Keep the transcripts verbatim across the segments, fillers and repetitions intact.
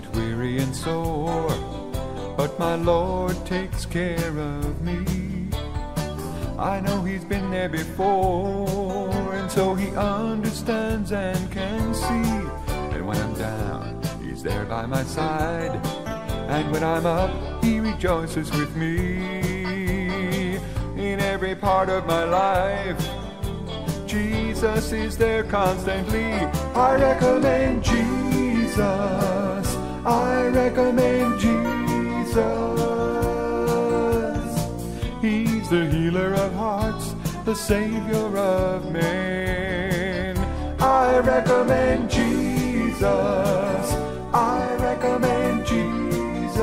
get weary and sore, but my Lord takes care of me. I know He's been there before, and so He understands and can see. And when I'm down, He's there by my side, and when I'm up, He rejoices with me. In every part of my life, Jesus is there constantly. I recommend Jesus. I recommend Jesus. He's the healer of hearts, the Savior of men. I recommend Jesus. I recommend Jesus.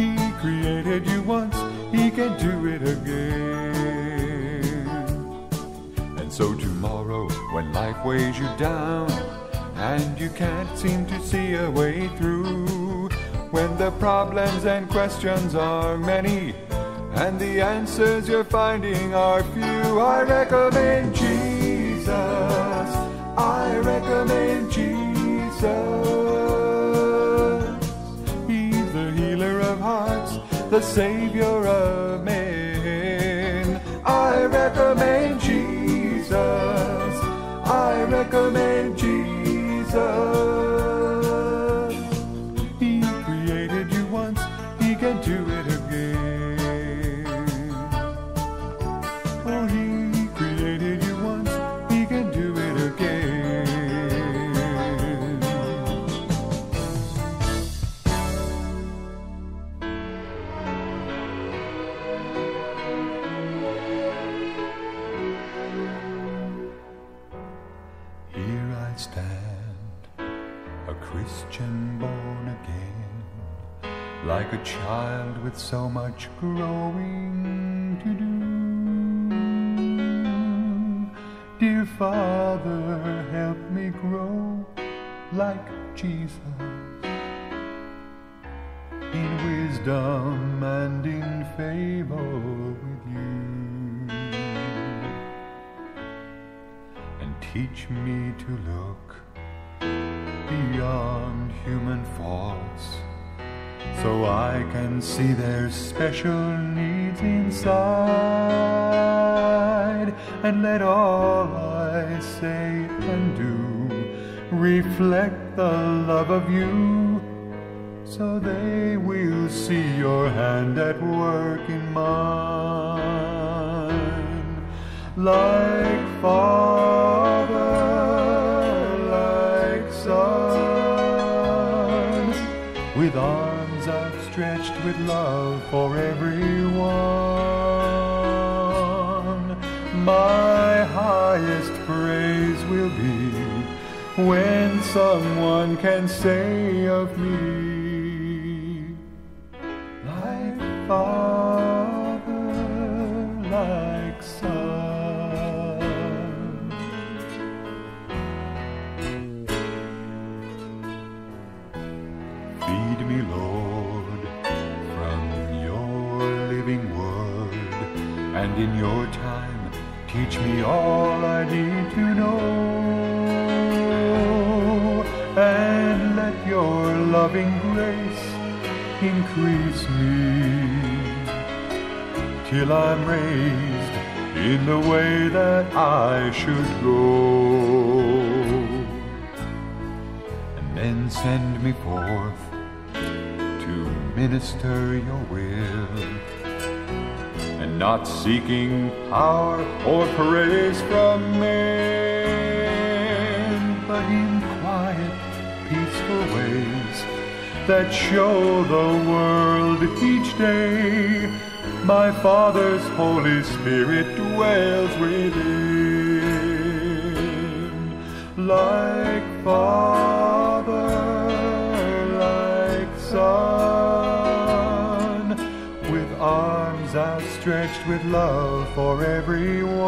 He created you once, He can do it again. So tomorrow, when life weighs you down and you can't seem to see a way through, when the problems and questions are many and the answers you're finding are few, I recommend Jesus. I recommend Jesus. He's the healer of hearts, the Savior of men. I recommend Jesus. I recommend Jesus. He created you once, He can do it again. Oh, He created you once, He can do it again. Christian born again, like a child with so much growing to do. Dear Father, help me grow like Jesus, in wisdom and in favor with You, and teach me to look beyond human faults, so I can see their special needs inside, and let all I say and do reflect the love of You, so they will see Your hand at work in mine. Like Father, like Son, with arms outstretched with love for everyone, my highest praise will be when someone can say of me, like Father, like Son. Feed me, Lord, from Your living Word, and in Your time teach me all I need to know, and let Your loving grace increase me, till I'm raised in the way that I should go. And then send me forth minister Your will, and not seeking power or praise from men, but in quiet, peaceful ways that show the world each day my Father's Holy Spirit dwells within. Like Father, like Son, arms outstretched with love for everyone,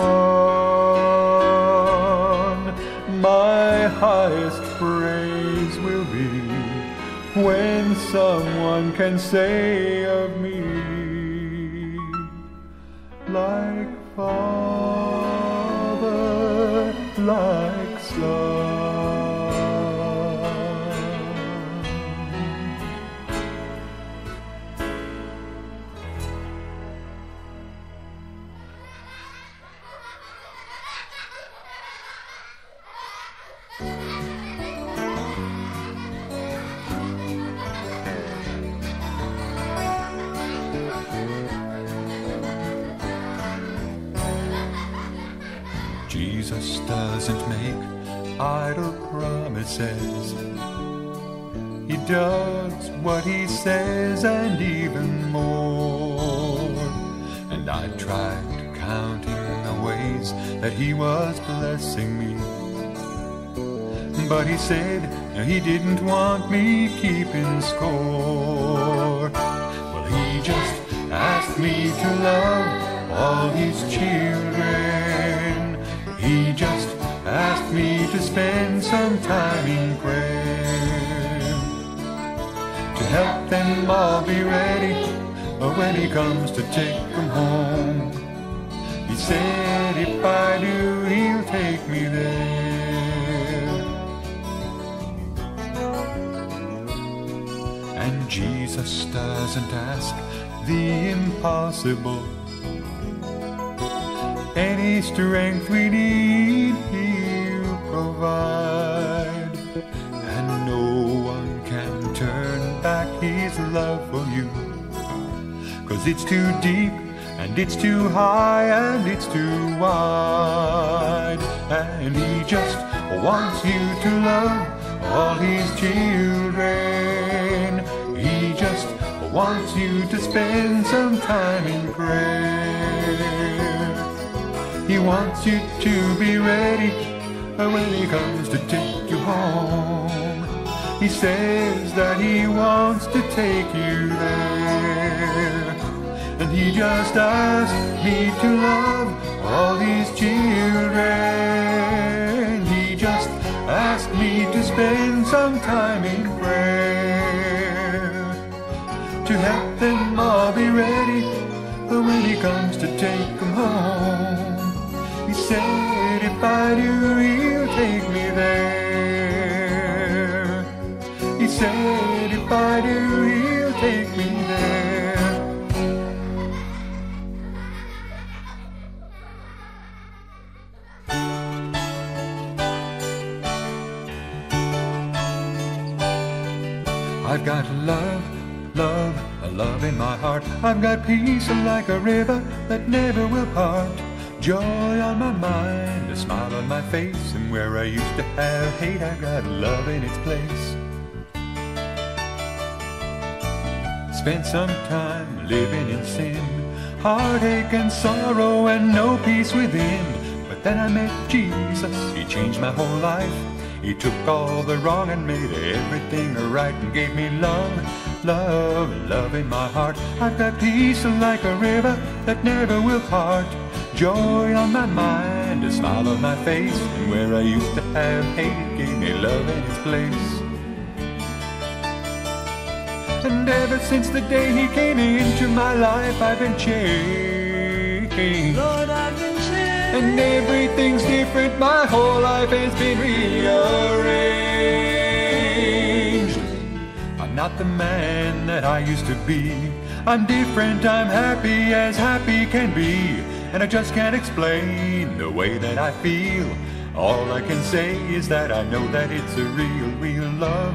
my highest praise will be when someone can say of me, like Father, like Son. idle promises. He does what he says and even more. And I tried to count in the ways that he was blessing me, but he said he didn't want me keeping score. Well, he just asked me to love all his children. He just asked me to spend some time in prayer, to help them all be ready when he comes to take them home. He said if I do, he'll take me there. And Jesus doesn't ask the impossible. Any strength we need, he'll provide. And no one can turn back his love for you, 'cause it's too deep, and it's too high, and it's too wide. And he just wants you to love all his children. He just wants you to spend some time in prayer. He wants you to be ready when he comes to take you home. He says that he wants to take you there. And he just asked me to love all these children. He just asked me to spend some time in prayer, to help them all be ready when he comes to take them home. He said if I do, he'll take me there. He said if I do, he'll take me there. I've got love, love, a love in my heart. I've got peace like a river that never will part. Joy on my mind, a smile on my face, and where I used to have hate, I've got love in its place. Spent some time living in sin, heartache and sorrow and no peace within. But then I met Jesus, he changed my whole life. He took all the wrong and made everything right, and gave me love, love, love in my heart. I've got peace like a river that never will part. Joy on my mind, a smile on my face, and where I used to have hate, gave me love in its place. And ever since the day he came into my life, I've been changed. Lord, I've been and everything's different, my whole life has been rearranged. I'm not the man that I used to be. I'm different, I'm happy as happy can be. And I just can't explain the way that I feel. All I can say is that I know that it's a real, real love,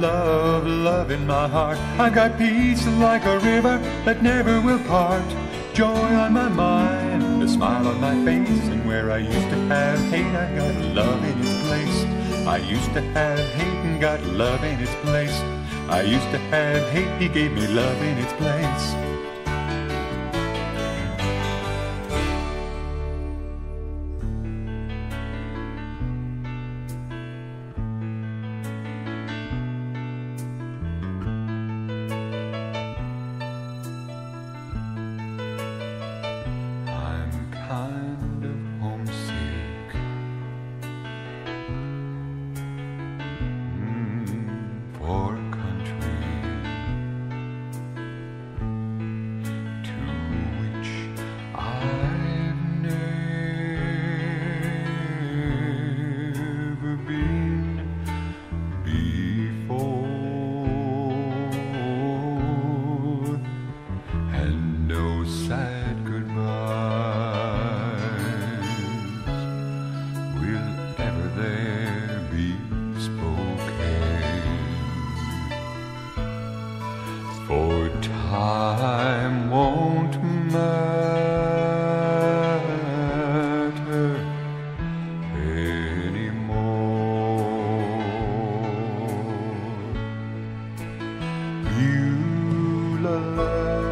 love, love in my heart. I've got peace like a river that never will part. Joy on my mind, a smile on my face, and where I used to have hate, I got love in its place. I used to have hate and got love in its place. I used to have hate, he gave me love in its place. Time won't matter anymore. learn.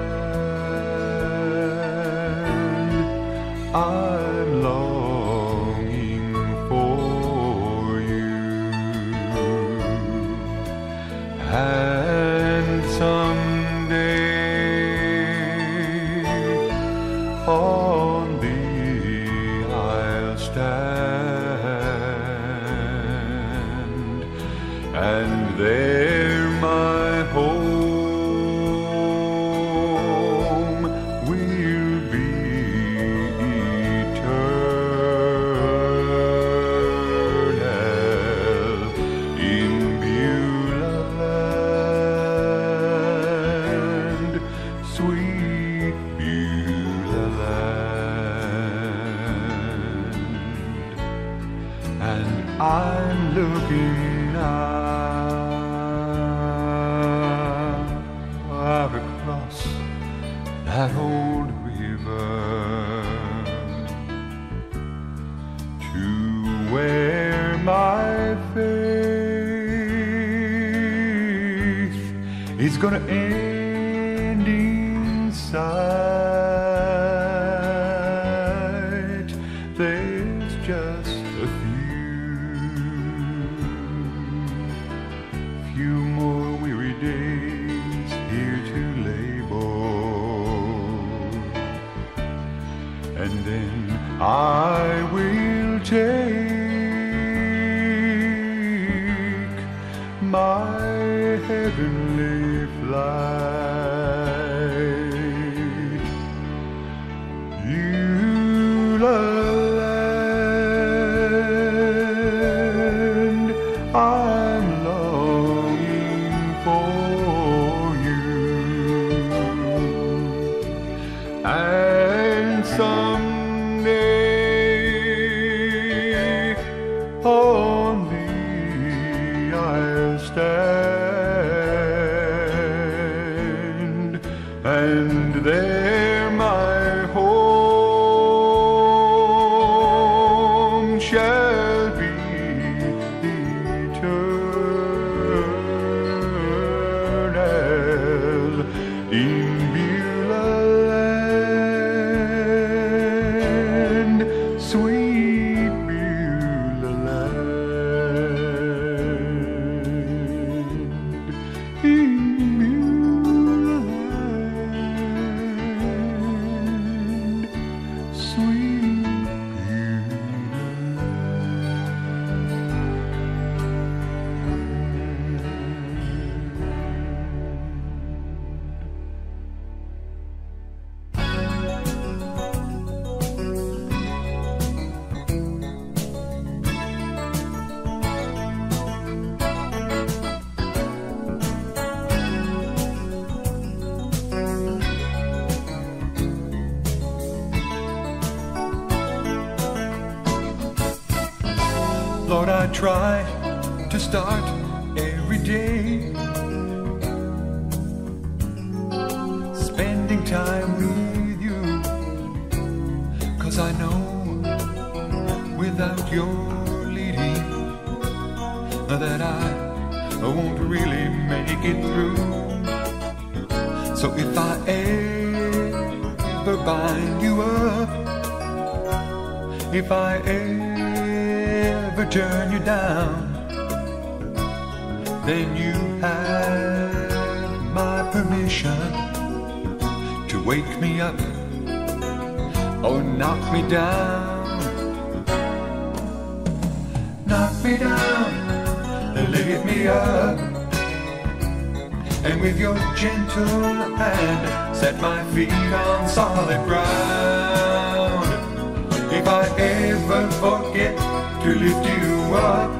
I'm longing for you, and someday on thee I'll stand, and there my hope and I'm looking now across that old river to where my faith is gonna end in sight. There's just a few few more weary days here to labor, and then I will take my heavenly flight. Beulah land, I'm and someday on thee I'll stand, and there my home shall be eternal in Beulah. Sweet Beulah land, in Beulah land, sweet Lord, I try to start every day spending time with you, 'cause I know without your leading that I won't really make it through. So if I ever bind you up, if I ever ever turn you down, then you have my permission to wake me up or knock me down. Knock me down and lift me up, and with your gentle hand set my feet on solid ground. If I ever forget to lift you up,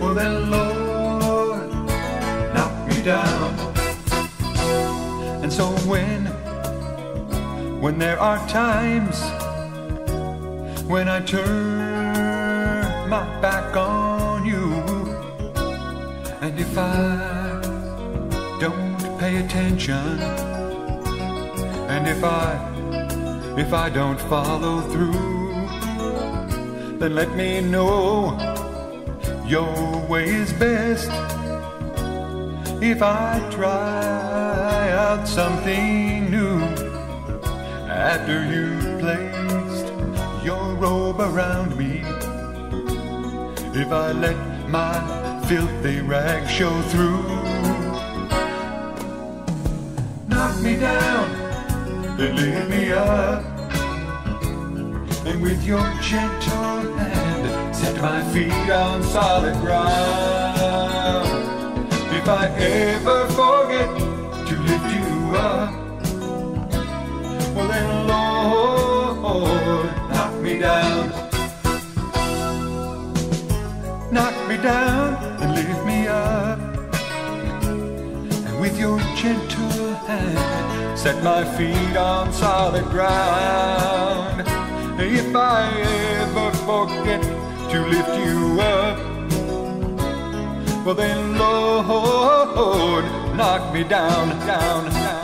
well then Lord, knock me down. And so when, when there are times when I turn my back on you, and if I don't pay attention, and if I, if I don't follow through, then let me know your way is best. if I try out something new after you placed your robe around me? If I let my filthy rag show through, knock me down, then lift me up, and with your gentle hand set my feet on solid ground. If I ever forget to lift you up, well then Lord, knock me down. Knock me down and lift me up, and with your gentle hand set my feet on solid ground. If I ever forget to lift you up, well then Lord, knock me down, down, down.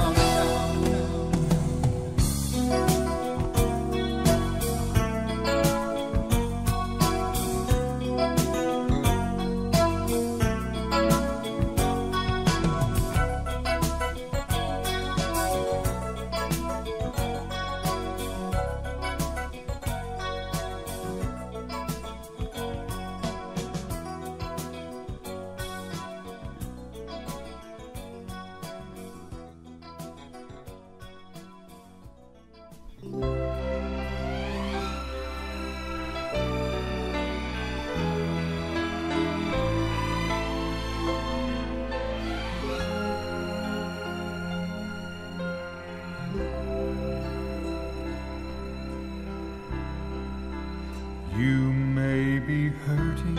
You may be hurting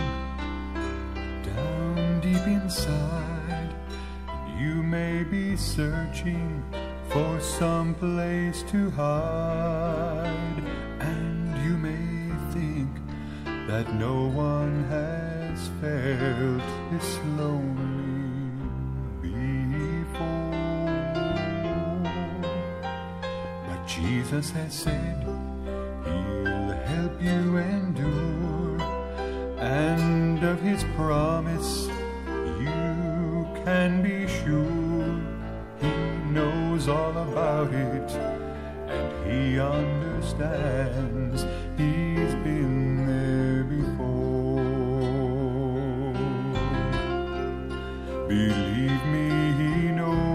down deep inside. You may be searching for some place to hide. And you may think that no one has felt this lonely before. But Jesus has said He'll help you endure, and of His promise you can be sure. He knows all about it, and He understands. He's been there before. Believe me, He knows.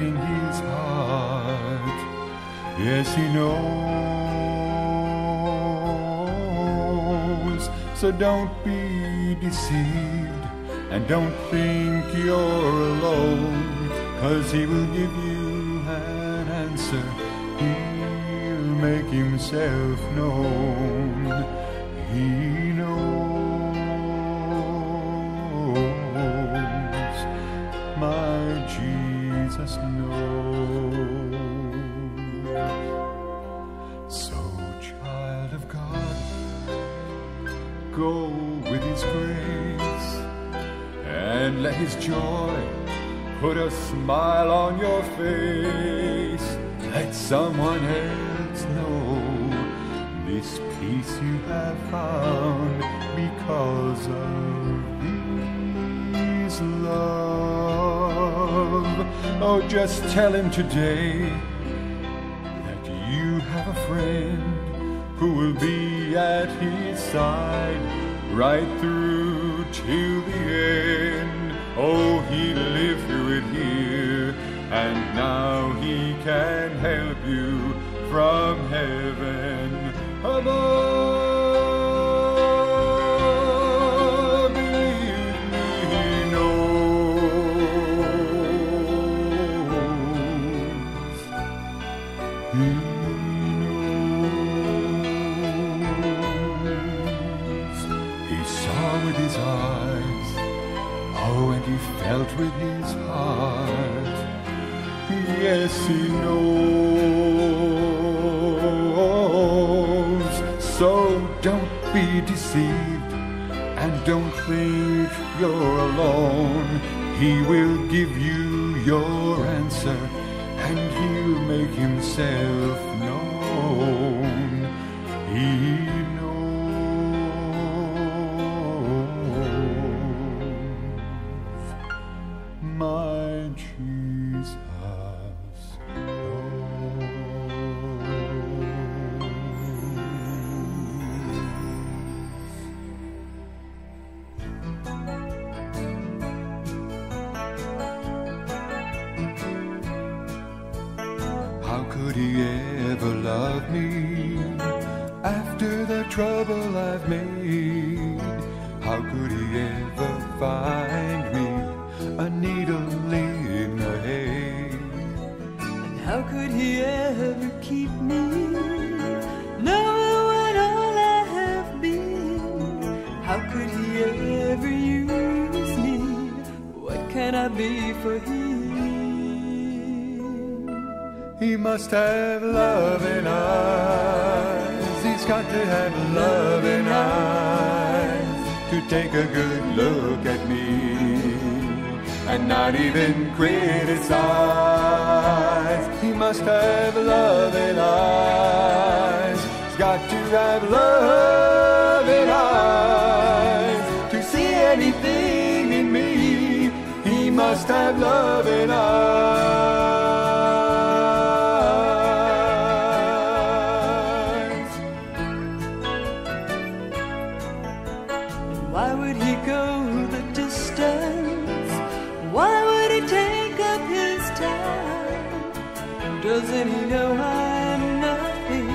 In His heart, yes, He knows. So don't be deceived, and don't think you're alone, 'cause He will give you an answer. He'll make Himself known. He knows, my Jesus. Jesus knows. So, child of God, go with His grace, and let His joy put a smile on your face. Let someone else know this peace you have found because of His love. Oh, just tell Him today that you have a friend who will be at His side right through till the end. Oh, He lived through it here, and now He can help you from heaven above. Felt with His heart, yes, He knows. So don't be deceived, and don't think you're alone. He will give you your answer, and He'll make Himself known. He knows. My Jesus knows. How could He ever love me after the trouble I've made? How could He ever find me a needle in the hay? And how could He ever keep me, knowing what all I have been? How could He ever use me? What can I be for Him? He must have loving eyes. He's got to have loving eyes to take a good look at me and not even criticize. He must have loving eyes. He's got to have loving eyes to see anything in me. He must have loving eyes. Why would He go the distance? Why would He take up His time? Doesn't He know I'm nothing?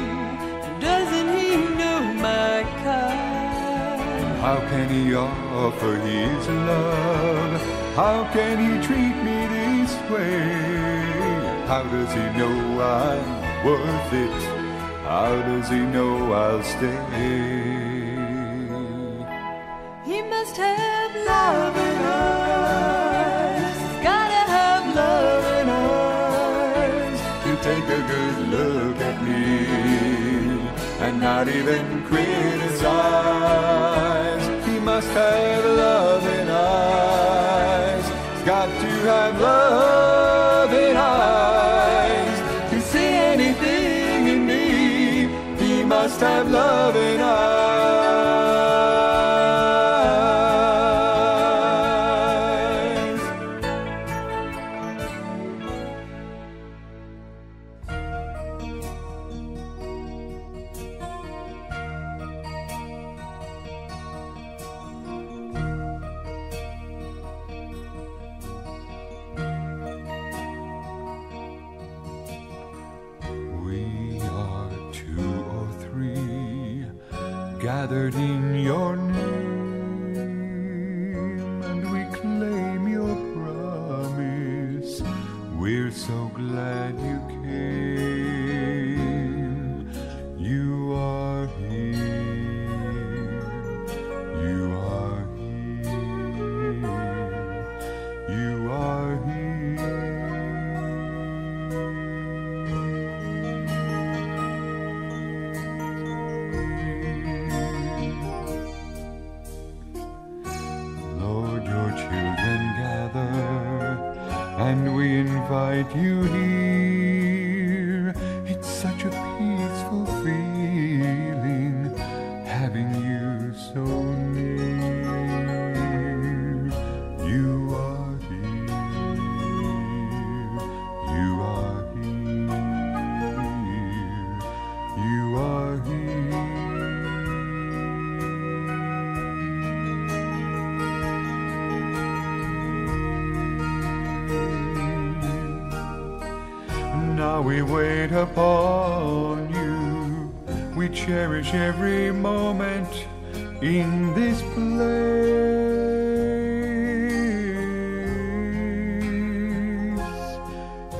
Doesn't He know my kind? How can He offer His love? How can He treat me this way? How does He know I'm worth it? How does He know I'll stay? He must have loving eyes. He's gotta have loving eyes to take a good look at me and not even criticize. He must have loving eyes. He's got to have loving eyes to see anything in me. He must have loving eyes. Gathered in your name, and we claim your promise. We're so glad you came. You are here. You are here. You are here. And we invite you here. It's such a peaceful feeling having you so near. You are here. You are here. You are here. Now we wait upon you. We cherish every moment in this place.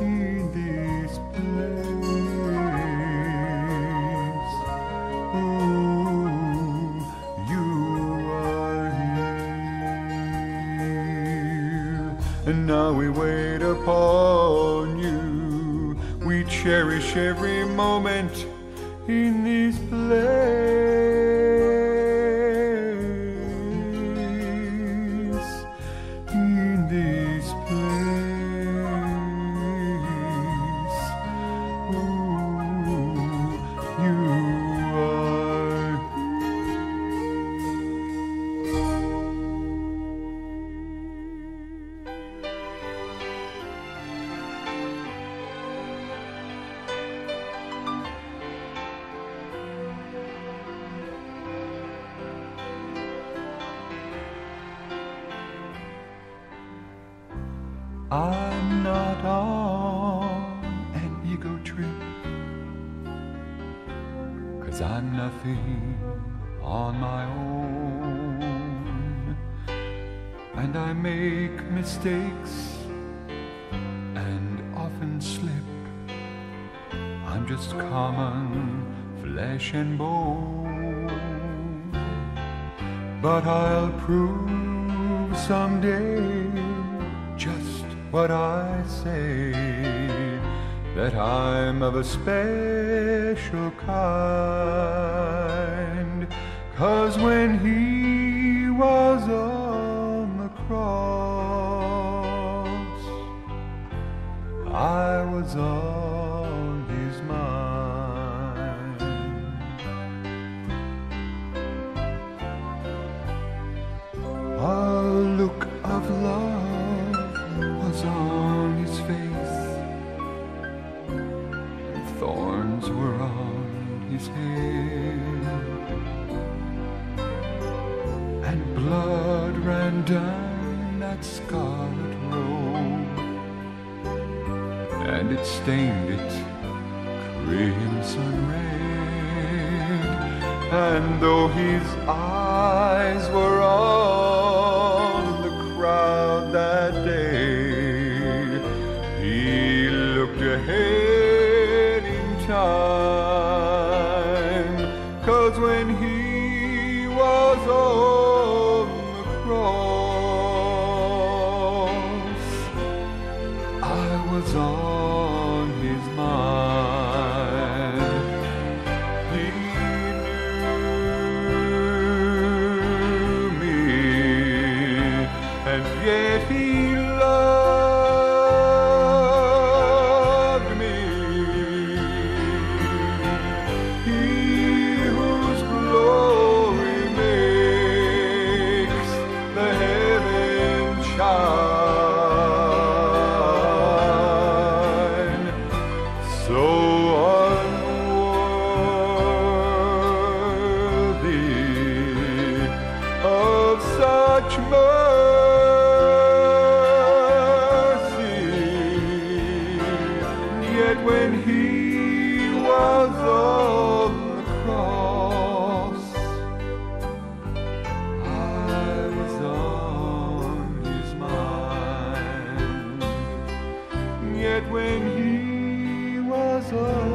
In this place. Oh, you are here. And now we wait upon you. We cherish every moment in this place, in this I'm not on an ego trip, 'cause I'm nothing on my own, and I make mistakes and often slip. I'm just common flesh and bone, but I'll prove someday, just what I say, that I'm of a special kind. 'Cause when he was on the cross, I was on his mind. A look of love on his face, thorns were on his head, and blood ran down that scarlet robe, and it stained it crimson red. And though his eyes were on the crowd that day, ahead in time, 'cause when he was on the cross, I was on his mind. He knew me, and yet he loved such mercy, yet when he was on the cross, I was on his mind. Yet when he was on